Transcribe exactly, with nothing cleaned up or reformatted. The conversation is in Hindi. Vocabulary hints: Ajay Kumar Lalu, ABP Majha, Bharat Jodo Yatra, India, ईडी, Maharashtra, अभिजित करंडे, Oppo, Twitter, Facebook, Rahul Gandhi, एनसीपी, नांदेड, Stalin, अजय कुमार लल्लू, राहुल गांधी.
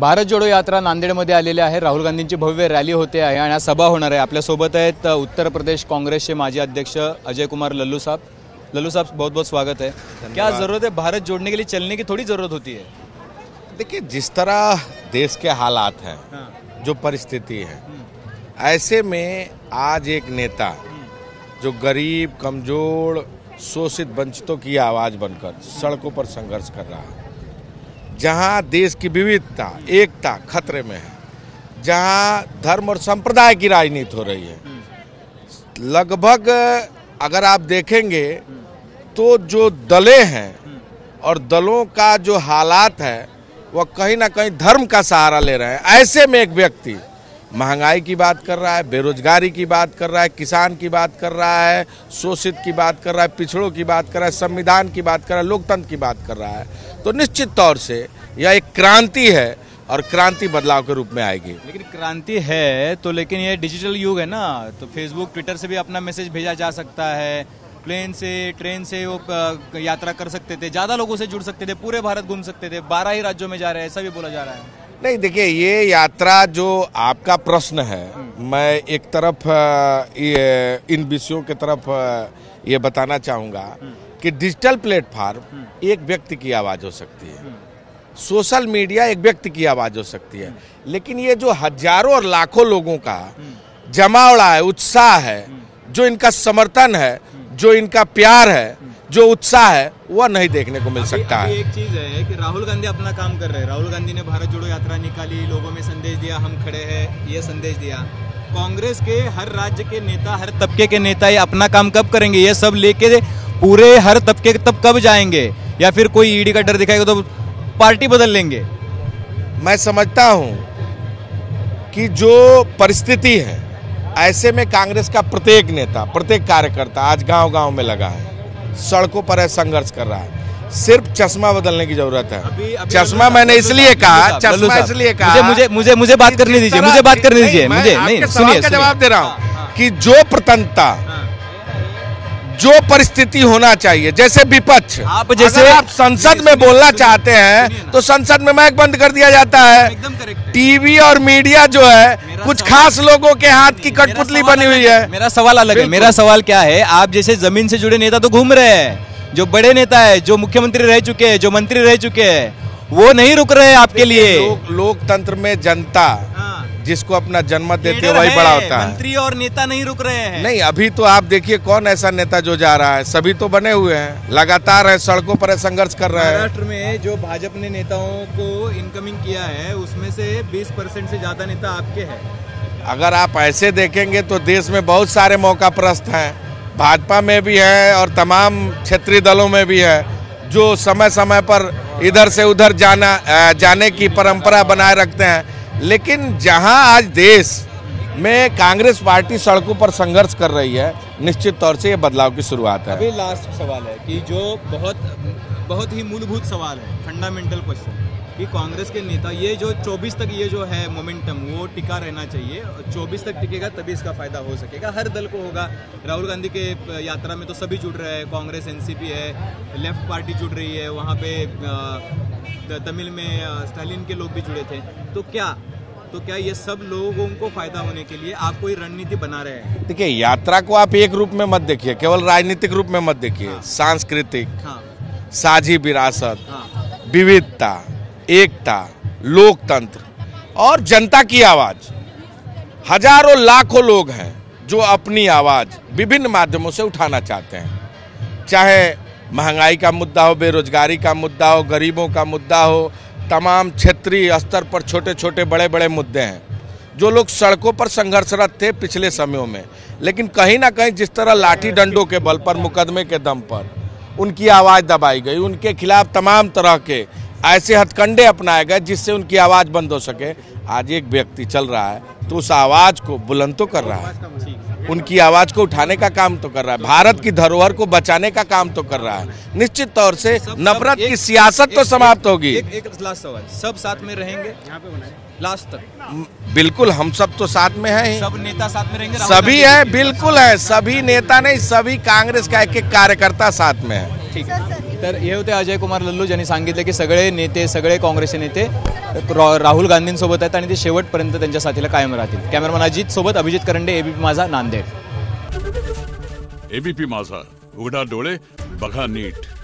भारत जोडो यात्रा नांदेडमध्ये आलेली आहे। राहुल गांधींची भव्य रॅली होते आहे आणि सभा होणार आहे। आपल्या सोबत आहेत उत्तर प्रदेश काँग्रेसचे माजी अध्यक्ष अजय कुमार लल्लू साहब। लल्लू साहब, बहुत बहुत स्वागत है। क्या ज़रूरत है भारत जोड़ने के लिए चलने की? थोड़ी ज़रूरत होती है। देखिए, जिस तरह देश के हालात हैं, हाँ। जो परिस्थिति है, ऐसे में आज एक नेता जो गरीब, कमज़ोर, शोषित, वंचितों की आवाज़ बनकर सड़कों पर संघर्ष कर रहा है, जहाँ देश की विविधता, एकता खतरे में है, जहाँ धर्म और संप्रदाय की राजनीति हो रही है। लगभग अगर आप देखेंगे तो जो दलें हैं और दलों का जो हालात है वह कहीं ना कहीं धर्म का सहारा ले रहे हैं। ऐसे में एक व्यक्ति महंगाई की बात कर रहा है, बेरोजगारी की बात कर रहा है, किसान की बात कर रहा है, शोषित की बात कर रहा है, पिछड़ों की बात कर रहा है, संविधान की बात कर रहा है, लोकतंत्र की बात कर रहा है, तो निश्चित तौर से यह एक क्रांति है और क्रांति बदलाव के रूप में आएगी। लेकिन क्रांति है तो, लेकिन यह डिजिटल युग है ना, तो फेसबुक, ट्विटर से भी अपना मैसेज भेजा जा सकता है। प्लेन से, ट्रेन से वो यात्रा कर सकते थे, ज़्यादा लोगों से जुड़ सकते थे, पूरे भारत घूम सकते थे। बारह ही राज्यों में जा रहे हैं ऐसा भी बोला जा रहा है। नहीं, देखिए, ये यात्रा जो आपका प्रश्न है, मैं एक तरफ ये इन विषयों के तरफ ये बताना चाहूँगा कि डिजिटल प्लेटफॉर्म एक व्यक्ति की आवाज़ हो सकती है, सोशल मीडिया एक व्यक्ति की आवाज़ हो सकती है, लेकिन ये जो हजारों और लाखों लोगों का जमावड़ा है, उत्साह है, जो इनका समर्थन है, जो इनका प्यार है, जो उत्साह है, वह नहीं देखने को मिल अभी, सकता अभी है। एक चीज है कि राहुल गांधी अपना काम कर रहे हैं। राहुल गांधी ने भारत जोड़ो यात्रा निकाली, लोगों में संदेश दिया, हम खड़े हैं, ये संदेश दिया। कांग्रेस के हर राज्य के नेता, हर तबके के नेता ये अपना काम कब करेंगे? ये सब लेके पूरे हर तबके तब कब जाएंगे? या फिर कोई ईडी का डर दिखाएगा तो पार्टी बदल लेंगे? मैं समझता हूँ कि जो परिस्थिति है, ऐसे में कांग्रेस का प्रत्येक नेता, प्रत्येक कार्यकर्ता आज गाँव गाँव में लगा है, सड़कों पर है, संघर्ष कर रहा है। सिर्फ चश्मा बदलने की जरूरत है। अभी, अभी चश्मा मैंने इसलिए कहा, चश्मा इसलिए कहा, मुझे मुझे मुझे बात करने दीजिए, मुझे बात करने दीजिए, मुझे नहीं, सुनिए, जवाब दे रहा हूँ कि जो प्रतंत्रता, जो परिस्थिति होना चाहिए, जैसे विपक्ष, आप जैसे आप संसद में बोलना चाहते हैं तो संसद में माइक बंद कर दिया जाता है। टीवी और मीडिया जो है कुछ खास लोगों के हाथ की कठपुतली बनी हुई है। मेरा सवाल अलग है। मेरा सवाल क्या है, आप जैसे जमीन से जुड़े नेता तो घूम रहे हैं, जो बड़े नेता है, जो मुख्यमंत्री रह चुके हैं, जो मंत्री रह चुके हैं, वो नहीं रुक रहे आपके लिए। लोकतंत्र में जनता जिसको अपना जन्मत देते हैं वही बड़ा होता है। मंत्री और नेता नहीं रुक रहे हैं। नहीं, अभी तो आप देखिए कौन ऐसा नेता जो जा रहा है, सभी तो बने हुए हैं, लगातार है, सड़कों पर संघर्ष कर रहे हैं। महाराष्ट्र में जो भाजपा ने नेताओं को इनकमिंग किया है उसमें से बीस परसेंट से ज्यादा नेता आपके हैं। अगर आप ऐसे देखेंगे तो देश में बहुत सारे मौका प्रस्त है, भाजपा में भी है और तमाम क्षेत्रीय दलों में भी है, जो समय समय पर इधर से उधर जाना जाने की परंपरा बनाए रखते हैं। लेकिन जहां आज देश में कांग्रेस पार्टी सड़कों पर संघर्ष कर रही है, निश्चित तौर से ये बदलाव की शुरुआत है। अभी लास्ट सवाल है कि जो बहुत बहुत ही मूलभूत सवाल है, फंडामेंटल क्वेश्चन, कि कांग्रेस के नेता ये जो चौबीस तक ये जो है मोमेंटम वो टिका रहना चाहिए, और चौबीस तक टिकेगा तभी इसका फायदा हो सकेगा, हर दल को होगा। राहुल गांधी के यात्रा में तो सभी जुड़ रहे हैं, कांग्रेस, एनसीपी है, लेफ्ट पार्टी जुड़ रही है, वहाँ पे तमिल में स्टालिन के लोग भी जुड़े थे। तो क्या तो क्या ये सब लोगों को फायदा होने के लिए आप कोई रणनीति बना रहे हैं? देखिए, यात्रा को आप एक रूप में मत देखिए, केवल राजनीतिक रूप में मत देखिए। हाँ। सांस्कृतिक, हाँ। साझी विरासत, हाँ। विविधता, एकता, लोकतंत्र और जनता की आवाज। हजारों लाखों लोग हैं जो अपनी आवाज विभिन्न माध्यमों से उठाना चाहते हैं, चाहे महंगाई का मुद्दा हो, बेरोजगारी का मुद्दा हो, गरीबों का मुद्दा हो, तमाम क्षेत्रीय स्तर पर छोटे छोटे बड़े बड़े मुद्दे हैं जो लोग सड़कों पर संघर्षरत थे पिछले समयों में। लेकिन कहीं ना कहीं जिस तरह लाठी डंडों के बल पर, मुकदमे के दम पर उनकी आवाज़ दबाई गई, उनके खिलाफ तमाम तरह के ऐसे हथकंडे अपनाए गए जिससे उनकी आवाज़ बंद हो सके। आज एक व्यक्ति चल रहा है तो उस आवाज़ को बुलंद तो कर रहा है, उनकी आवाज़ को उठाने का काम तो कर रहा है, भारत की धरोहर को बचाने का काम तो कर रहा है। निश्चित तौर से नफरत की सियासत तो समाप्त होगी। एक, एक लास्ट सवाल, सब साथ में रहेंगे यहाँ पे लास्ट तक? बिल्कुल, हम सब तो साथ में हैं, सब नेता साथ में रहेंगे, सभी है, बिल्कुल है, सभी नेता नहीं, सभी कांग्रेस का एक एक कार्यकर्ता साथ में है। ठीक है। तर हे होते अजय कुमार लल्लू, ज्यांनी सांगितले की सगळे नेते, सगळे काँग्रेसचे नेते राहुल गांधींसोबत आहेत आणि ते शेवटपर्यंत त्यांच्या साथीला कायम राहतील। कॅमेरामन अजित सोबत अभिजित करंडे, एबीपी माझा, नांदेड। एबीपी माझा, उघडा डोळे, बघा नीट।